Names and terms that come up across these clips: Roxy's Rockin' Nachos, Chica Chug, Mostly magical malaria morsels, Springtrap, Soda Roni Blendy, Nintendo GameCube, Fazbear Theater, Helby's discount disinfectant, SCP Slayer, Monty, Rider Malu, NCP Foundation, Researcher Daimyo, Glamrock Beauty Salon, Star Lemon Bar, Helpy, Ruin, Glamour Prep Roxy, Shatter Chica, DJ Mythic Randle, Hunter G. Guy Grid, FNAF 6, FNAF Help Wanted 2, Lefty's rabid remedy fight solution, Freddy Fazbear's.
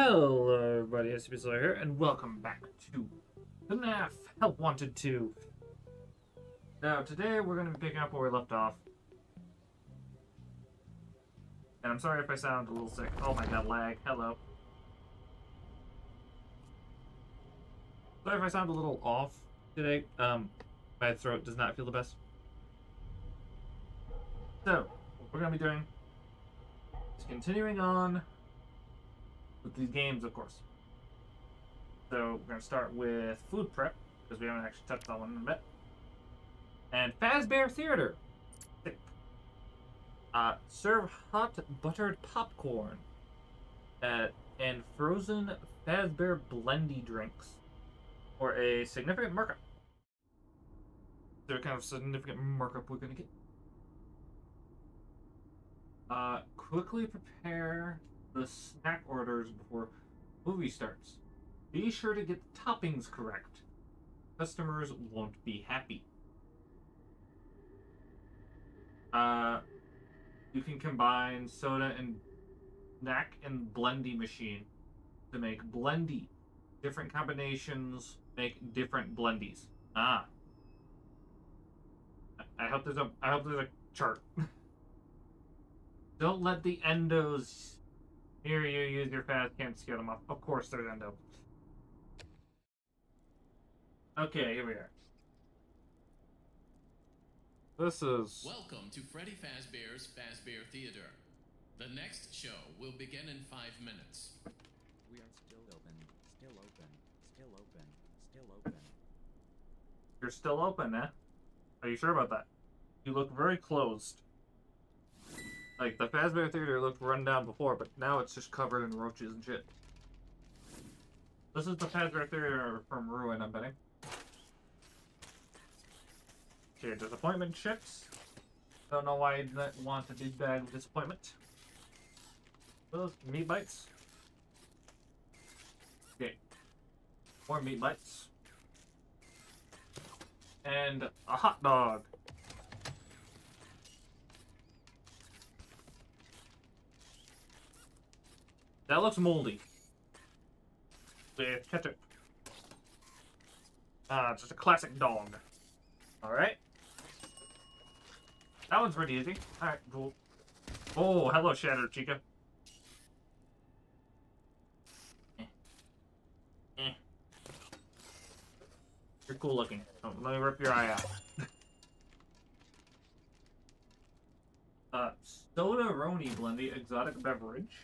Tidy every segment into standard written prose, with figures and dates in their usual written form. Hello everybody, SCP Slayer here, and welcome back to FNAF Help Wanted 2. Now today we're going to be picking up where we left off. And I'm sorry if I sound a little sick. Oh my god, lag. Hello. Sorry if I sound a little off today. My throat does not feel the best. So, what we're going to be doing is continuing on with these games, of course. So we're going to start with food prep, because we haven't actually touched on one in a bit. And Fazbear Theater. Serve hot buttered popcorn and frozen Fazbear Blendy drinks for a significant markup. So what kind of significant markup we're going to get? Quickly prepare the snack orders before movie starts. Be sure to get the toppings correct. Customers won't be happy. You can combine soda and snack and blendy machine to make blendy. Different combinations make different blendies. Ah. I hope there's a chart. Don't let the endos here, you use your fast can't scare them off. Of course there's endo. Okay, here we are. This is... Welcome to Freddy Fazbear's Fazbear Theater. The next show will begin in 5 minutes. We are still open. Still open. Still open. Still open. You're still open, eh? Are you sure about that? You look very closed. Like, the Fazbear Theater looked run down before, but now it's just covered in roaches and shit. This is the Fazbear Theater from Ruin, I'm betting. Okay, disappointment chips. Don't know why I didn't want a big bag of disappointment. Those meat bites. Okay. More meat bites. And a hot dog. That looks moldy. With ketchup. Just a classic dog. Alright. That one's pretty easy. Alright, cool. Oh, hello, Shatter Chica. You're cool looking. Oh, let me rip your eye out. Soda Roni Blendy, exotic beverage.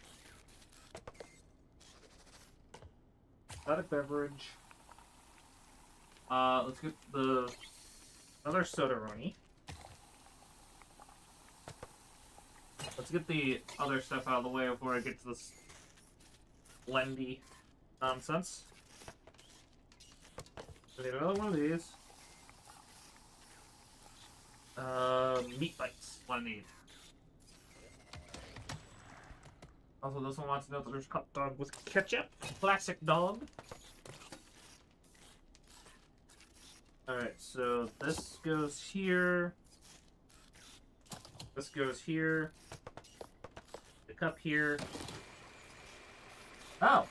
Exotic beverage. Let's get the other Soda Roni. Let's get the other stuff out of the way before I get to this blendy nonsense. We need another one of these. Meat bites. What I need. Also, this one wants to know that there's hot dog with ketchup. Classic dog. Alright, so this goes here. This goes here. The cup here. Oh!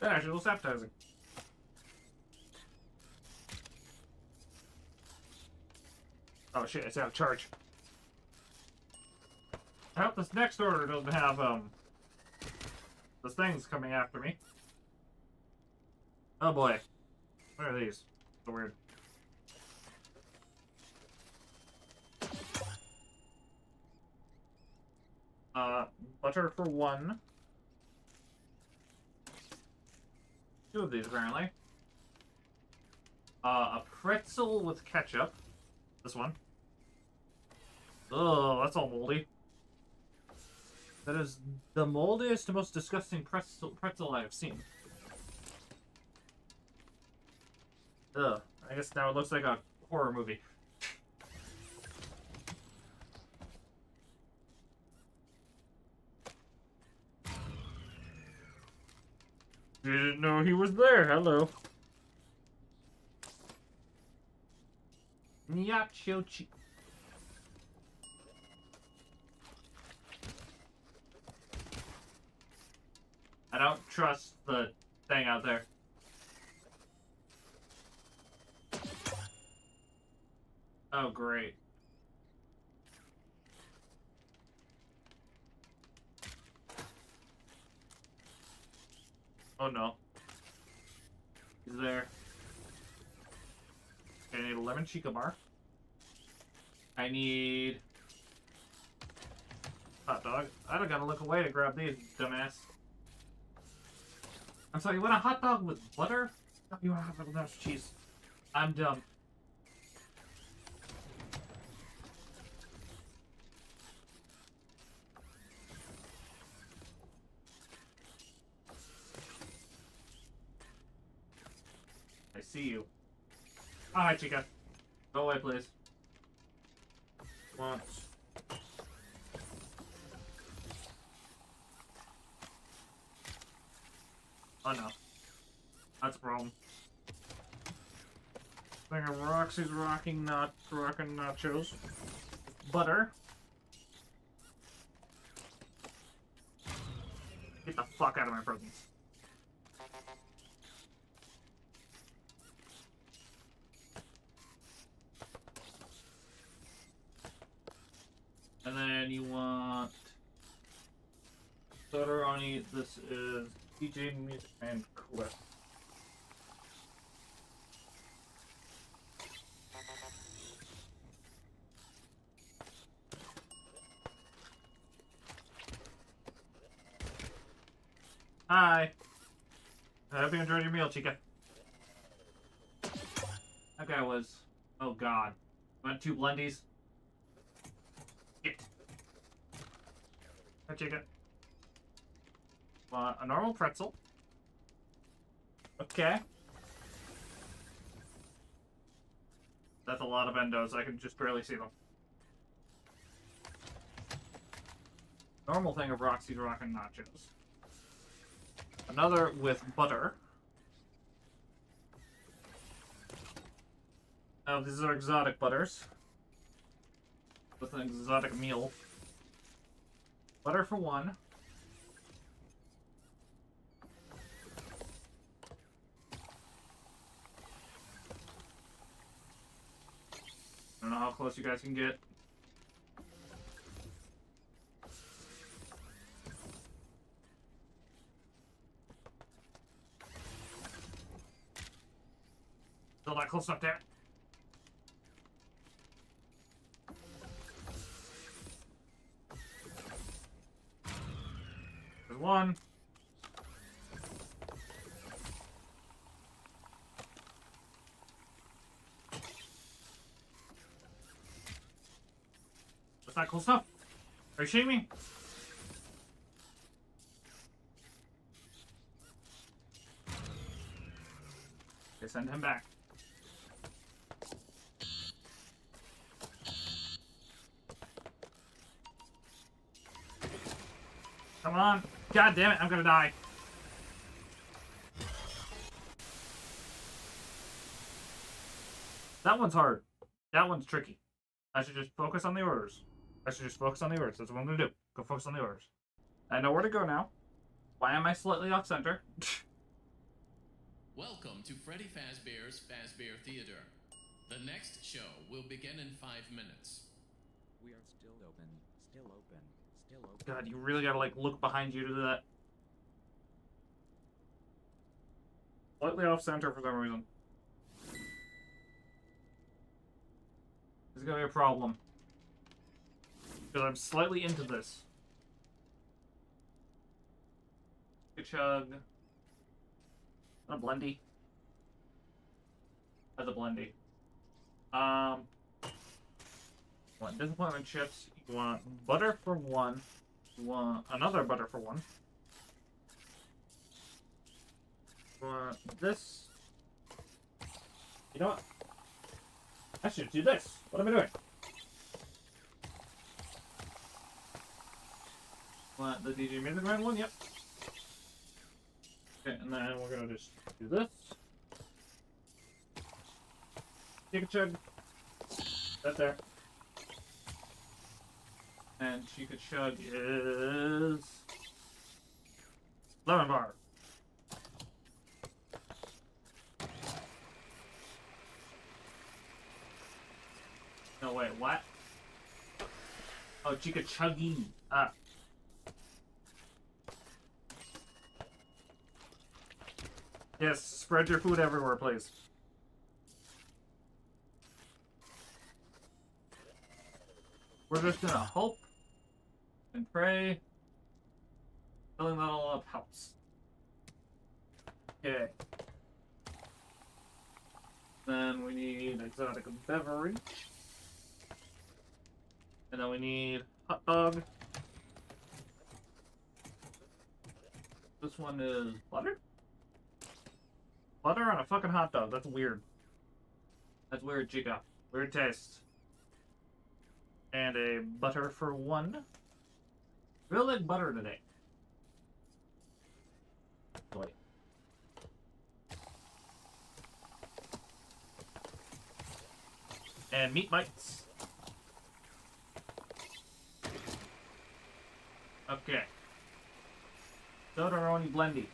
That actually looks appetizing. Oh shit, it's out of charge. I hope this next order doesn't have, the things coming after me. Oh boy. What are these? So weird. Butter for one. Two of these, apparently. A pretzel with ketchup. This one. Oh, that's all moldy. That is the moldiest, most disgusting pretzel I have seen. Ugh. I guess now it looks like a horror movie. Didn't know he was there. Hello. Nacho cheese. I don't trust the thing out there. Oh, great. Oh, no. He's there. I need a lemon chica bar. I need... hot dog. I don't gotta look away to grab these, dumbass. I'm sorry, you want a hot dog with butter? No, you want a hot dog without cheese. I'm dumb. I see you. Oh, hi, Chica. Go away, please. Come on. Oh no. That's a problem. Thing of Roxy's Rockin' Nachos. Butter. Get the fuck out of my presence. And then you want... Soda Roni, this is... DJ Mythic and Cliff. Hi. I hope you enjoyed your meal, Chica. That guy was... oh god. Went two Blendies. Shit. Hi, Chica. A normal pretzel. Okay. That's a lot of endos. I can just barely see them. Normal thing of Roxy's Rockin' Nachos. Another with butter. Oh, these are exotic butters. With an exotic meal. Butter for one. I don't know how close you guys can get. Still not close enough there. There's one. Not close enough. Are you shitting me? Okay, send him back. Come on. God damn it, I'm gonna die. That one's hard. That one's tricky. I should just focus on the orders. I should just focus on the orders. That's what I'm going to do. Go focus on the orders. I know where to go now. Why am I slightly off center? Welcome to Freddy Fazbear's Fazbear Theater. The next show will begin in 5 minutes. We are still open. Still open. Still open. God, you really got to, like, look behind you to do that. Slightly off center for some reason. There's going to be a problem. Because I'm slightly into this. Chica Chug. A Blendy. That's a Blendy. You want disappointment chips. You want butter for one. You want another butter for one. You want this. You know what? I should do this. What am I doing? The DJ Mythic Randle one, yep. Okay, and then we're gonna just do this. Chica Chug. That there. And Chica Chug is Lemon Bar. No, wait, what? Oh, Chica Chuggy. Ah. Yes, spread your food everywhere, please. We're just gonna hope and pray. Filling that all up helps. Okay. Then we need exotic beverage. And then we need hot dog. This one is butter? Butter on a fucking hot dog. That's weird. That's weird, Chica. Weird taste. And a butter for one. Really like butter today. Wait. And meat bites. Okay. Soda Roni Blendy.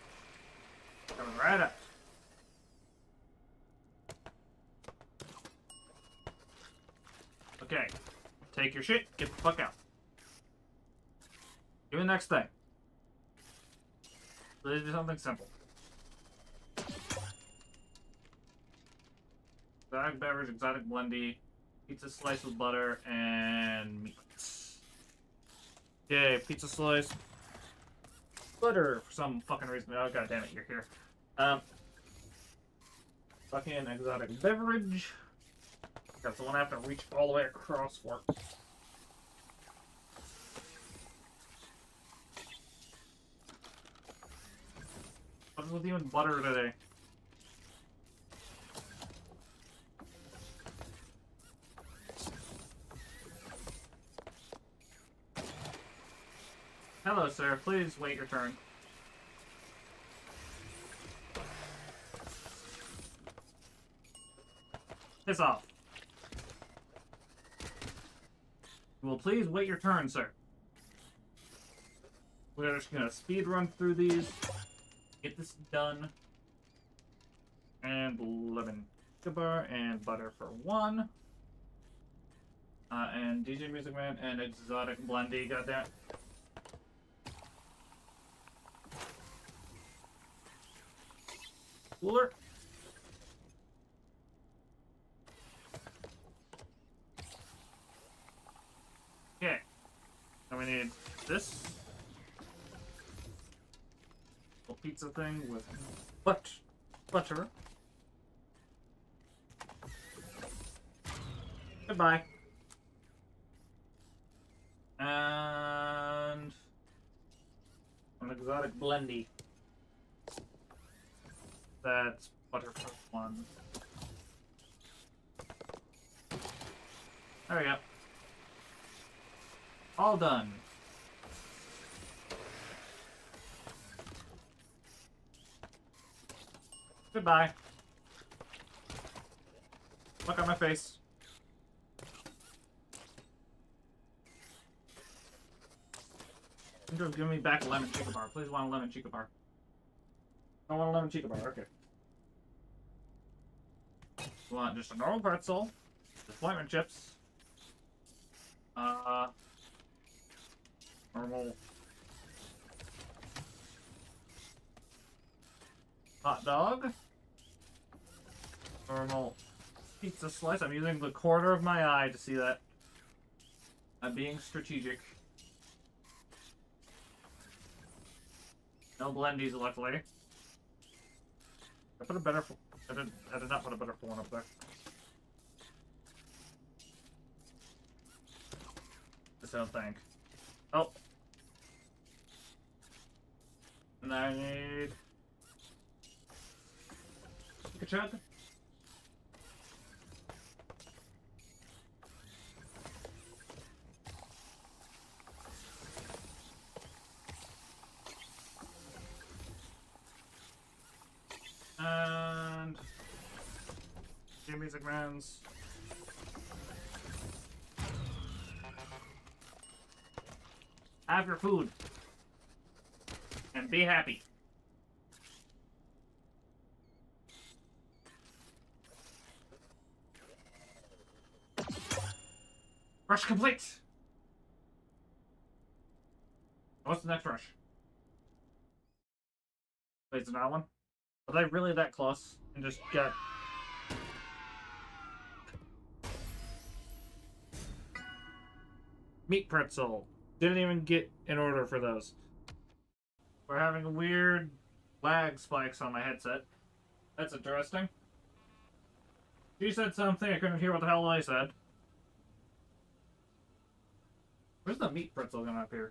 Coming right up. Okay. Take your shit. Get the fuck out. Do the next thing. Let's do something simple. Exotic beverage, exotic blendy, pizza slice with butter, and meat. Yay, pizza slice. Butter for some fucking reason. Oh, god damn it, you're here. Fucking exotic beverage. Got someone I have to reach all the way across for. What is with you and butter today? Hello, sir. Please wait your turn. Piss off. Well, please wait your turn, sir. We're just gonna speed run through these, get this done, and lemon bar and butter for one, and DJ Music Man and exotic blendy. Got that. Cooler. Okay. Now we need this little pizza thing with butter. Goodbye. And an exotic blendy. That's butter for one. There we go. All done. Goodbye. Look at my face. Give me back lemon chica bar. Please want a lemon chica bar. I want a lemon chica bar, okay. You want just a normal pretzel, disappointment chips, normal hot dog, normal pizza slice. I'm using the corner of my eye to see that. I'm being strategic. No blendies, luckily. I put a better. I did not put a better one up there. Just don't think. Oh. And I need. Chica Chug. And do music rounds. Have your food. And be happy. Rush complete! What's the next rush? Wait, is it that one? Was I really that close and just got... Meat pretzel. Didn't even get an order for those. We're having weird lag spikes on my headset. That's interesting. She said something, I couldn't hear what the hell I said. Where's the meat pretzel gonna appear?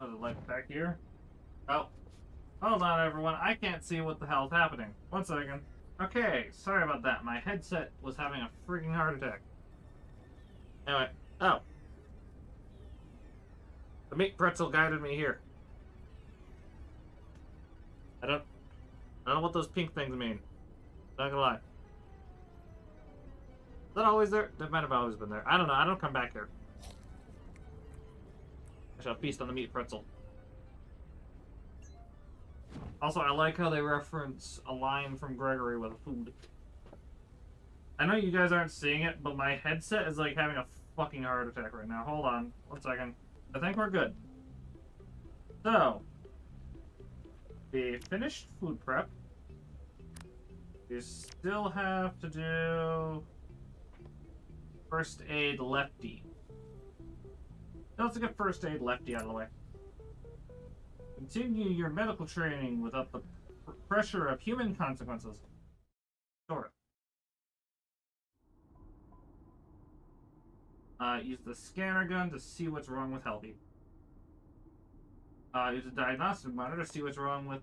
Oh, the light back here? Oh. Hold on, everyone. I can't see what the hell's happening. One second. Okay, sorry about that. My headset was having a freaking heart attack. Anyway, oh. The meat pretzel guided me here. I don't know what those pink things mean. Not gonna lie. Is that always there? That might have always been there. I don't know, I don't come back here. I shall feast on the meat pretzel. Also, I like how they reference a line from Gregory with food. I know you guys aren't seeing it, but my headset is like having a fucking heart attack right now. Hold on, one second. I think we're good. So, we finished food prep. We still have to do first aid Lefty. Let's get first aid Lefty out of the way. Continue your medical training without the pressure of human consequences. Sure. Use the scanner gun to see what's wrong with Helpy. Use a diagnostic monitor to see what's wrong with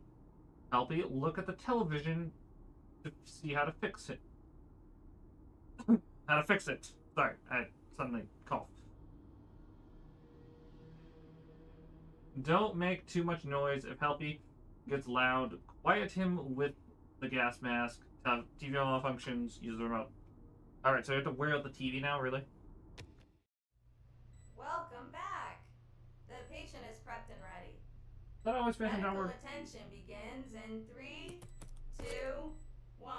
Helpy. Look at the television to see how to fix it. How to fix it. Sorry, I suddenly coughed. Don't make too much noise. If Helpy gets loud, quiet him with the gas mask. TV malfunctions. Use the remote. Alright, so you have to wear out the TV now, really? Welcome back. The patient is prepped and ready. That always been medical attention begins in 3, 2, 1.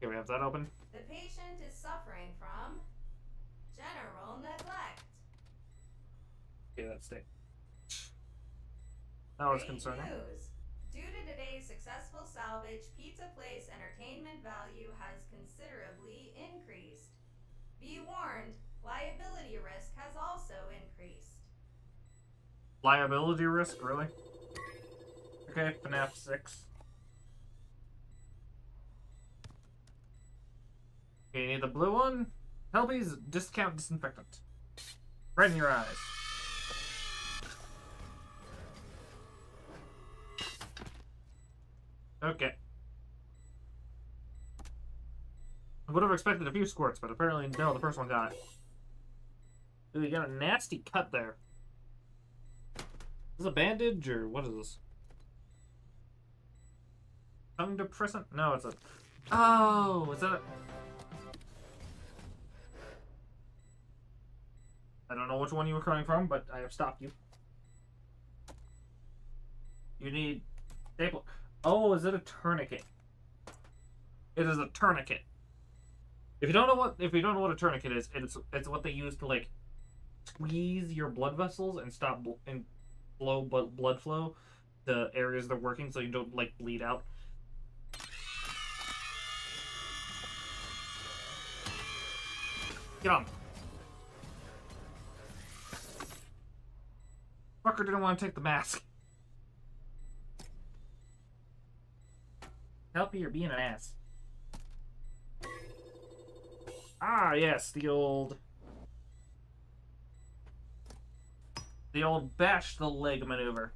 Here we have that open. The patient is suffering from general neglect. Okay, that's it. That was concerning. News. Due to today's successful salvage, Pizza Place entertainment value has considerably increased. Be warned. Liability risk has also increased. Liability risk? Really? Okay, FNAF 6. Okay, you need the blue one? Helby's discount disinfectant. Right in your eyes. Okay. I would have expected a few squirts, but apparently no, the first one got it. Ooh, you got a nasty cut there. Is this a bandage, or what is this? Tongue depressant? No, it's a... Oh, is that a... I don't know which one you were coming from, but I have stopped you. You need... staple... Oh, is it a tourniquet? It is a tourniquet. If you don't know what a tourniquet is, it's what they use to, like, squeeze your blood vessels and stop and slow blood flow to areas that are working so you don't, like, bleed out. Get on. Fucker didn't want to take the mask. Help you, you're being an ass. Ah, yes, the old bash the leg maneuver.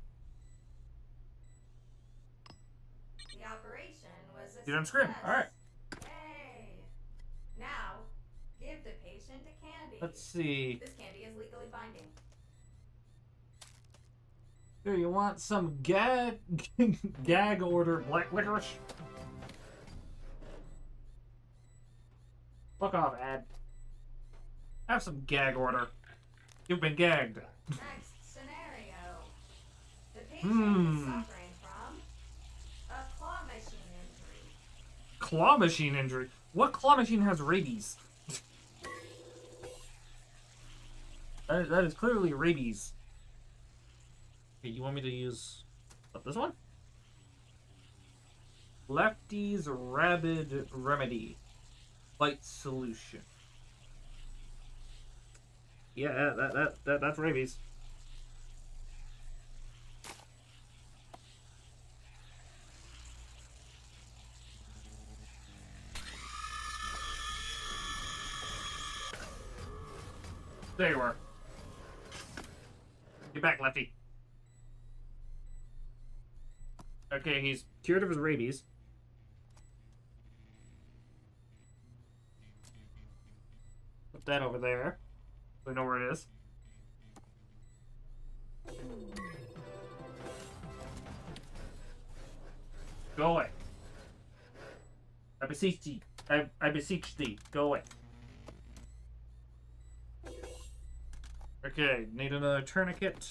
The operation was a success. You don't scream. All right. Yay. Now, give the patient a candy. Let's see. This candy is legally binding. Here, you want some gag order black licorice? Fuck off, ad. Have some gag order. You've been gagged. Next scenario. The patient is suffering from a claw machine injury. Claw machine injury? What claw machine has rabies? That is clearly rabies. Okay, you want me to use what, this one? Lefty's Rabid Remedy Fight Solution. Yeah, that's rabies. There you are. Get back, Lefty. Okay, he's cured of his rabies. Put that over there. We know where it is. Go away. I beseech thee. I beseech thee. Go away. Okay, need another tourniquet.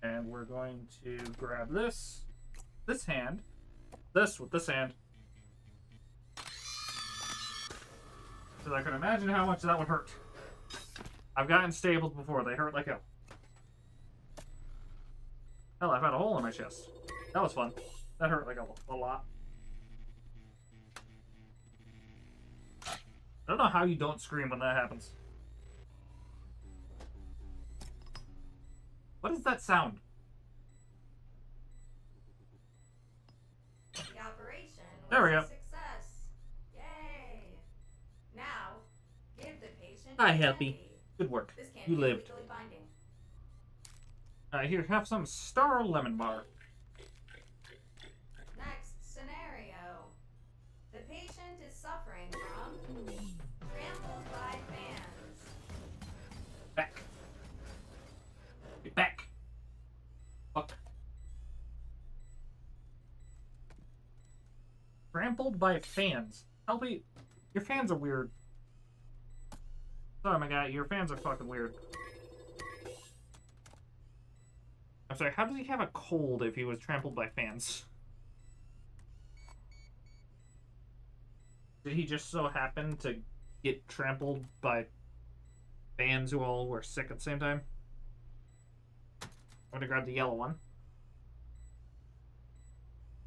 And we're going to grab this. This hand. This with this hand. So I can imagine how much that would hurt. I've gotten stables before. They hurt like hell. Hell, I found a hole in my chest. That was fun. That hurt like a lot. I don't know how you don't scream when that happens. What is that sound? The operation was there we go. A success. Yay! Now, give the patient. Hi, Helpy. Good work. You lived. Here, have some Star Lemon Bar. Next scenario: the patient is suffering from. Back. Fuck. Trampled by fans. Helpy, your fans are weird. Sorry, my guy, your fans are fucking weird. I'm sorry, how does he have a cold if he was trampled by fans? Did he just so happen to get trampled by fans who all were sick at the same time? I'm gonna grab the yellow one.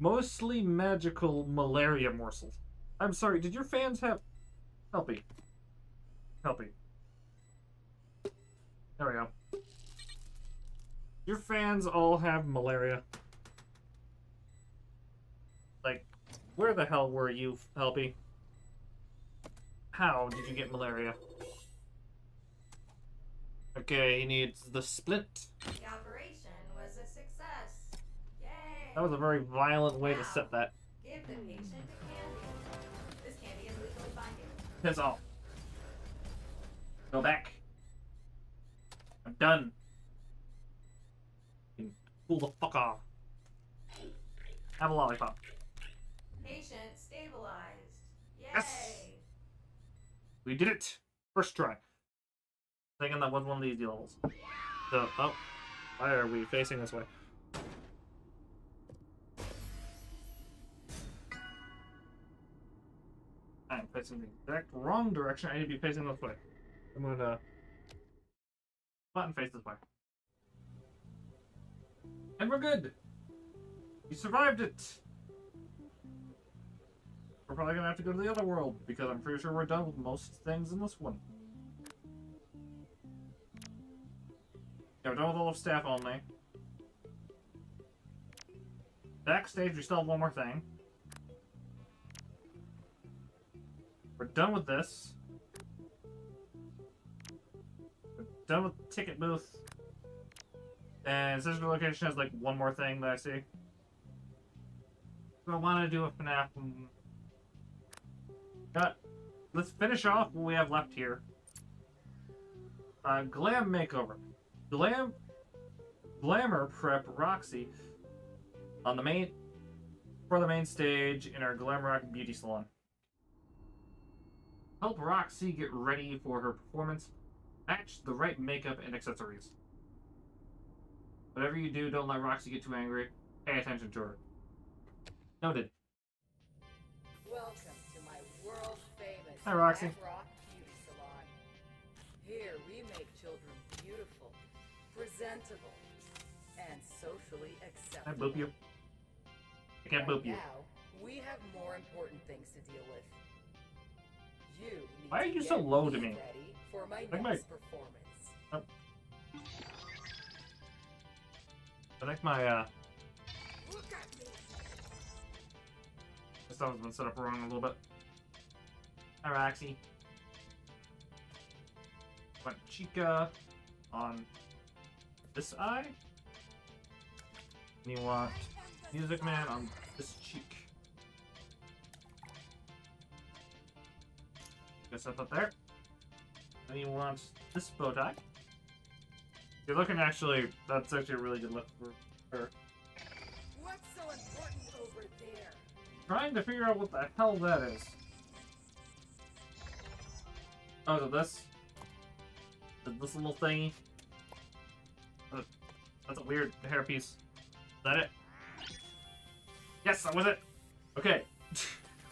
Mostly magical malaria morsels. I'm sorry, did your fans have... Helpy. Helpy. There we go. Your fans all have malaria. Like, where the hell were you, Helpy? How did you get malaria? Okay, he needs the splint. Yeah. That was a very violent way to set that. Give the patient a candy. This candy is legally binding. That's all. Go back. I'm done. You can pull the fuck off. Have a lollipop. Patient stabilized. Yay. Yes! We did it. First try. I think that was one of these levels. So, oh. Why are we facing this way? I'm facing the exact wrong direction. I need to be facing this way. I'm gonna button face this way. And we're good! You survived it! We're probably gonna have to go to the other world because I'm pretty sure we're done with most things in this one. Yeah, we're done with all of staff only. Backstage, we still have one more thing. We're done with this. We're done with the ticket booth. And Sister Location has like one more thing that I see. So I want to do a FNAF. Let's finish off what we have left here. Glam Makeover. Glamour Prep Roxy on the main... for the main stage in our Glamrock Beauty Salon. Help Roxy get ready for her performance. Match the right makeup and accessories. Whatever you do, don't let Roxy get too angry. Pay attention to her. Noted. Welcome to my world famous Hi, Roxy. Rock Here we make children beautiful, presentable, and socially acceptable. I boop you. I can't boop you. Now, we have more important things to deal with. You need Why are you so low to me? Ready for my next performance. Oh. I like my, Look at me. This stuff has been set up wrong a little bit. Hi, Roxy. Want Chica on this eye? And you want Music Man on this cheek. Guess that's up there. And you want this bow tie. You're looking actually, that's actually a really good look for her. What's so important over there? Trying to figure out what the hell that is. Oh, so this little thingy. That's a weird hairpiece. Is that it? Yes, that was it! Okay.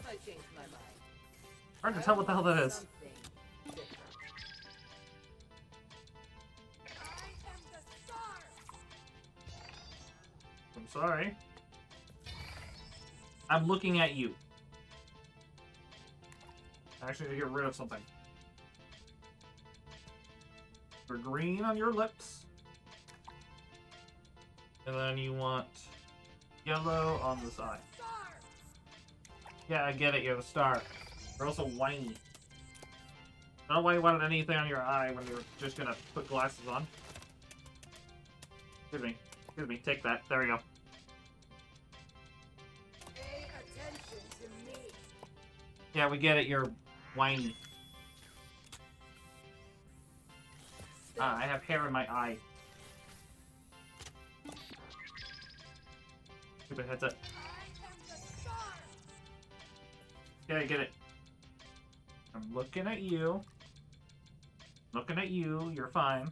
I changed my mind. Hard to tell what the hell that is. I'm sorry. I'm looking at you. I actually need to get rid of something. For green on your lips. And then you want yellow on the side. Yeah, I get it, you're the star. You're also whiny. I don't know why you wanted anything on your eye when you're just gonna put glasses on. Excuse me, take that. There we go. Pay attention to me. Yeah, we get it, you're whiny. I have hair in my eye. Stupid headset. Yeah, I get it. I'm looking at you. You're fine.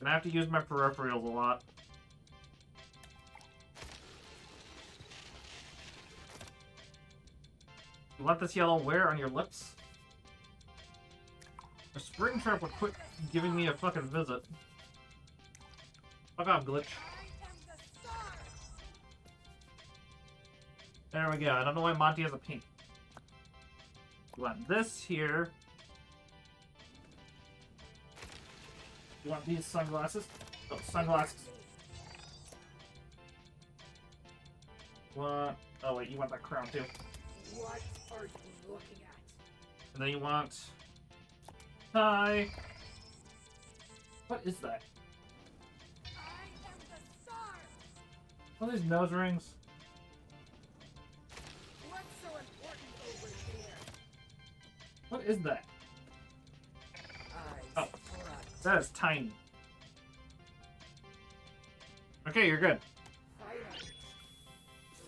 Gonna have to use my peripherals a lot. You want this yellow wear on your lips? A Springtrap would quit giving me a fucking visit. Fuck off, Glitch. There we go. I don't know why Monty has a pink. You want this here. You want these sunglasses? Oh, sunglasses. What? Oh, wait, you want that crown too. What are you looking at? And then you want... Hi! What is that? I am the star. All these nose rings. What's so important over there? What is that? Oh, that is tiny. Okay, you're good. Finally.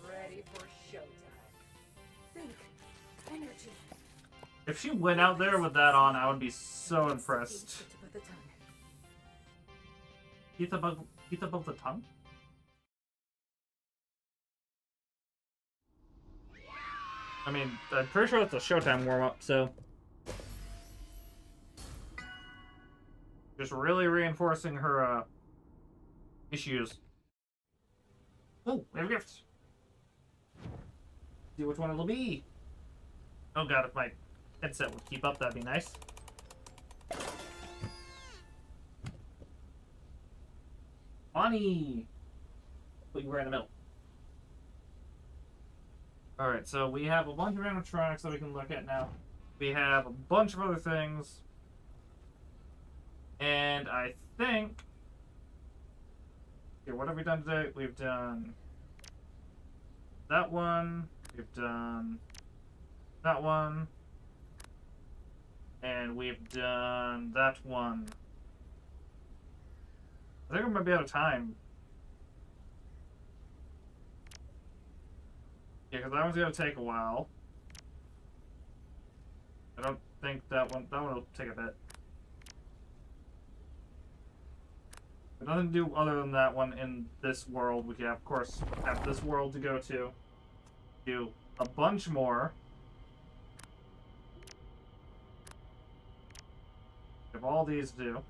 Ready for showtime. Think. Energy. If she went out there with that on, I would be so impressed. Teeth above the tongue? I mean, I'm pretty sure it's a showtime warm-up, so... Just really reinforcing her, issues. Oh, we have a gift! See which one it'll be! Oh god, if my... headset will keep up, that'd be nice. Monty! Put you right in the middle. Alright, so we have a bunch of animatronics that we can look at now. We have a bunch of other things. And I think... Okay, what have we done today? We've done... that one. We've done... that one. And we've done that one. I think we might be out of time. Yeah, because that one's gonna take a while. I don't think that one will take a bit. But nothing to do other than that one in this world. We can, of course, have this world to go to. Do a bunch more. We have all these to do.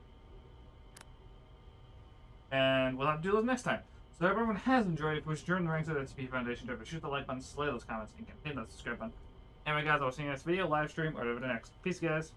And we'll have to do those next time. So everyone has enjoyed it. Please join the ranks of the NCP Foundation. Don't forget to shoot the like button, slay those comments, and campaign that subscribe button. Anyway, guys, I'll see you in the next video, live stream, or whatever the next. Peace, guys.